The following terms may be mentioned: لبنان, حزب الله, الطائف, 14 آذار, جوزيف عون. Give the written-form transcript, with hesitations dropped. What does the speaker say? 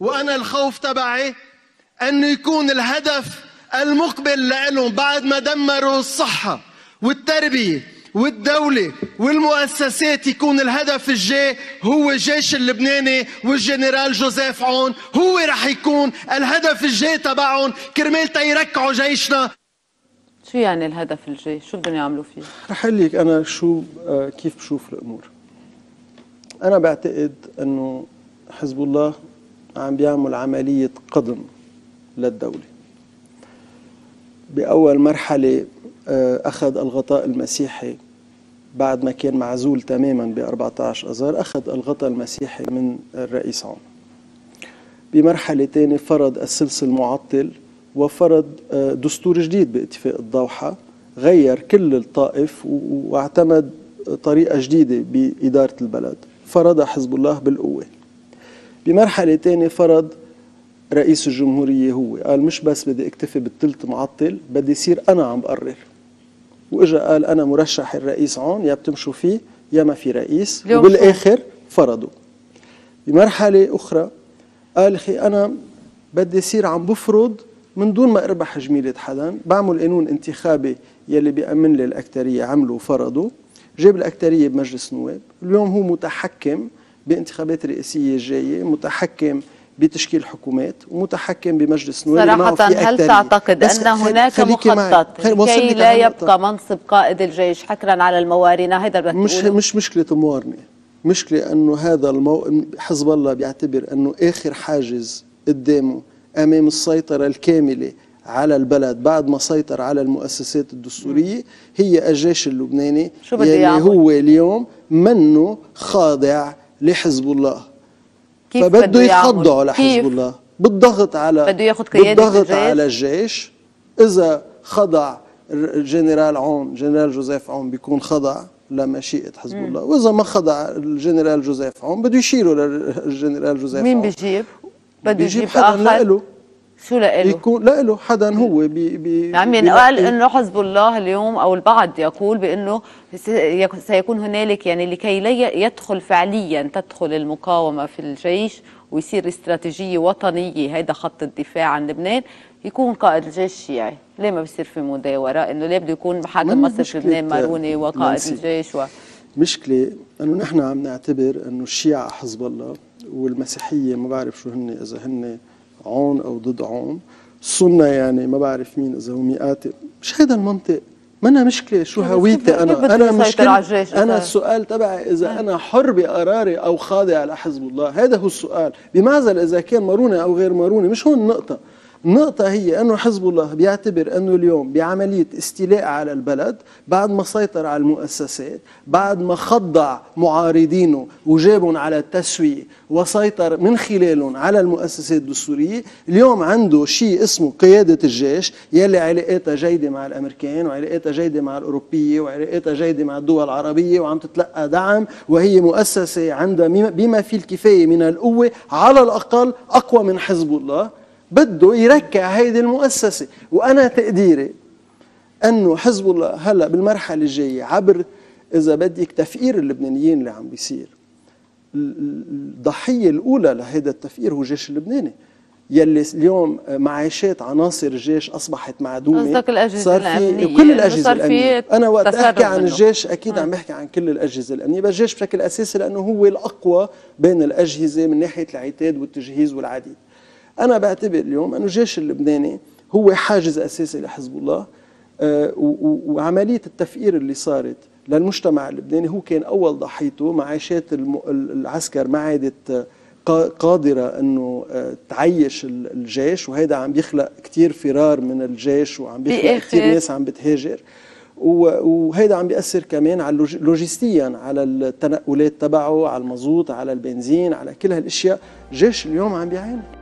وأنا الخوف تبعي أنه يكون الهدف المقبل لهم بعد ما دمروا الصحة والتربية والدولة والمؤسسات، يكون الهدف الجاي هو الجيش اللبناني والجنرال جوزيف عون، هو رح يكون الهدف الجاي تبعهم كرمال تيركعوا جيشنا. شو يعني الهدف الجاي؟ شو بدهم يعملوا فيه؟ رح اقول لك انا شو كيف بشوف الامور. انا بعتقد انه حزب الله عم بيعمل عملية قضم للدولة. بأول مرحلة أخذ الغطاء المسيحي بعد ما كان معزول تماما ب 14 آذار، أخذ الغطاء المسيحي من الرئيس عون. بمرحلة تانية فرض السلسل المعطل وفرض دستور جديد باتفاق الضوحة، غير كل الطائف واعتمد طريقة جديدة بإدارة البلد فرضها حزب الله بالقوة. بمرحلة تانية فرض رئيس الجمهورية، هو قال مش بس بدي اكتفي بالثلث معطل، بدي يصير أنا عم بقرر. وإجا قال أنا مرشح الرئيس عون، يا بتمشوا فيه يا ما في رئيس، وبالآخر فرضوا. بمرحلة أخرى قال أخي أنا بدي يصير عم بفرض من دون ما أربح جميلة حدا، بعمل قانون انتخابي يلي بيأمن لي الأكترية، عمله وفرضه، جاب الأكترية بمجلس النواب، اليوم هو متحكم بانتخابات رئاسية الجاية، متحكم بتشكيل حكومات، ومتحكم بمجلس نواب. صراحة هل تعتقد أن هناك مخطط كي لا يبقى منصب قائد الجيش حكرا على الموارنة؟ هذا مش مشكلة موارنة، مشكلة أنه هذا حزب الله بيعتبر أنه آخر حاجز قدامه أمام السيطرة الكاملة على البلد بعد ما سيطر على المؤسسات الدستورية هي الجيش اللبناني. شو بده يعمل؟ هو اليوم منه خاضع لحزب الله، فبده يخضعوا لحزب الله بالضغط على الجيش. إذا خضع الجنرال عون، جنرال جوزيف عون بيكون خضع لمشيئة حزب الله، وإذا ما خضع الجنرال جوزيف عون بده يشيله للجنرال جوزيف عون. مين بيجيب؟ بده يجيب حدا لإله. شو لإله؟ يكون لإله حدا هو يعني قال إنه حزب الله اليوم أو البعض يقول بإنه سيكون هنالك يعني لكي لا يدخل فعليا تدخل المقاومة في الجيش ويصير استراتيجية وطنية، هيدا خط الدفاع عن لبنان، يكون قائد الجيش شيعي. ليه ما بصير في مداورة إنه ليه بده يكون حاكم مصر لبنان ماروني وقائد الجيش مشكلة إنه نحن عم نعتبر إنه الشيعة حزب الله، والمسيحية ما بعرف شو هن، إذا هن عون أو ضد عون، السنة يعني ما بعرف مين، إذا هو مئاتي، مش هيدا المنطق. ما أنا مشكلة شو هويتي أنا مشكلة، أنا السؤال تبعي إذا أنا حر بقراري أو خاضع على حزب الله، هذا هو السؤال، بمعزل إذا كان ماروني أو غير ماروني، مش هون النقطة. النقطة هي أنه حزب الله بيعتبر أنه اليوم بعملية استيلاء على البلد بعد ما سيطر على المؤسسات، بعد ما خضع معارضينه وجابهم على التسوية وسيطر من خلالهم على المؤسسات الدستورية، اليوم عنده شيء اسمه قيادة الجيش يلي علاقاتها جيدة مع الأمريكان وعلاقاتها جيدة مع الأوروبية وعلاقاتها جيدة مع الدول العربية، وعم تتلقى دعم، وهي مؤسسة عندها بما فيه الكفاية من القوة، على الأقل أقوى من حزب الله. بده يركع هيدي المؤسسة، وأنا تقديري أنه حزب الله هلأ بالمرحلة الجاية عبر إذا بدك تفقير اللبنانيين اللي عم بيصير، الضحية الأولى لهيدا التفقير هو الجيش اللبناني يلي اليوم معاشات عناصر الجيش أصبحت معدومة. صار في كل الأجهزة الأمنية، أنا وقت أحكي عن الجيش أكيد عم بحكي عن كل الأجهزة الأمنية، بس الجيش بشكل أساسي لأنه هو الأقوى بين الأجهزة من ناحية العتاد والتجهيز والعديد. أنا بعتبر اليوم أنه الجيش اللبناني هو حاجز أساسي لحزب الله، وعملية التفقير اللي صارت للمجتمع اللبناني هو كان أول ضحيته. معاشات العسكر ما عادت قادرة أنه تعيش الجيش، وهذا عم بيخلق كتير فرار من الجيش، وعم بيخلق كتير ناس عم بتهاجر، وهيدا عم بيأثر كمان على لوجستيا على التنقلات تبعه، على المازوت، على البنزين، على كل هالاشياء. الجيش اليوم عم بيعاني.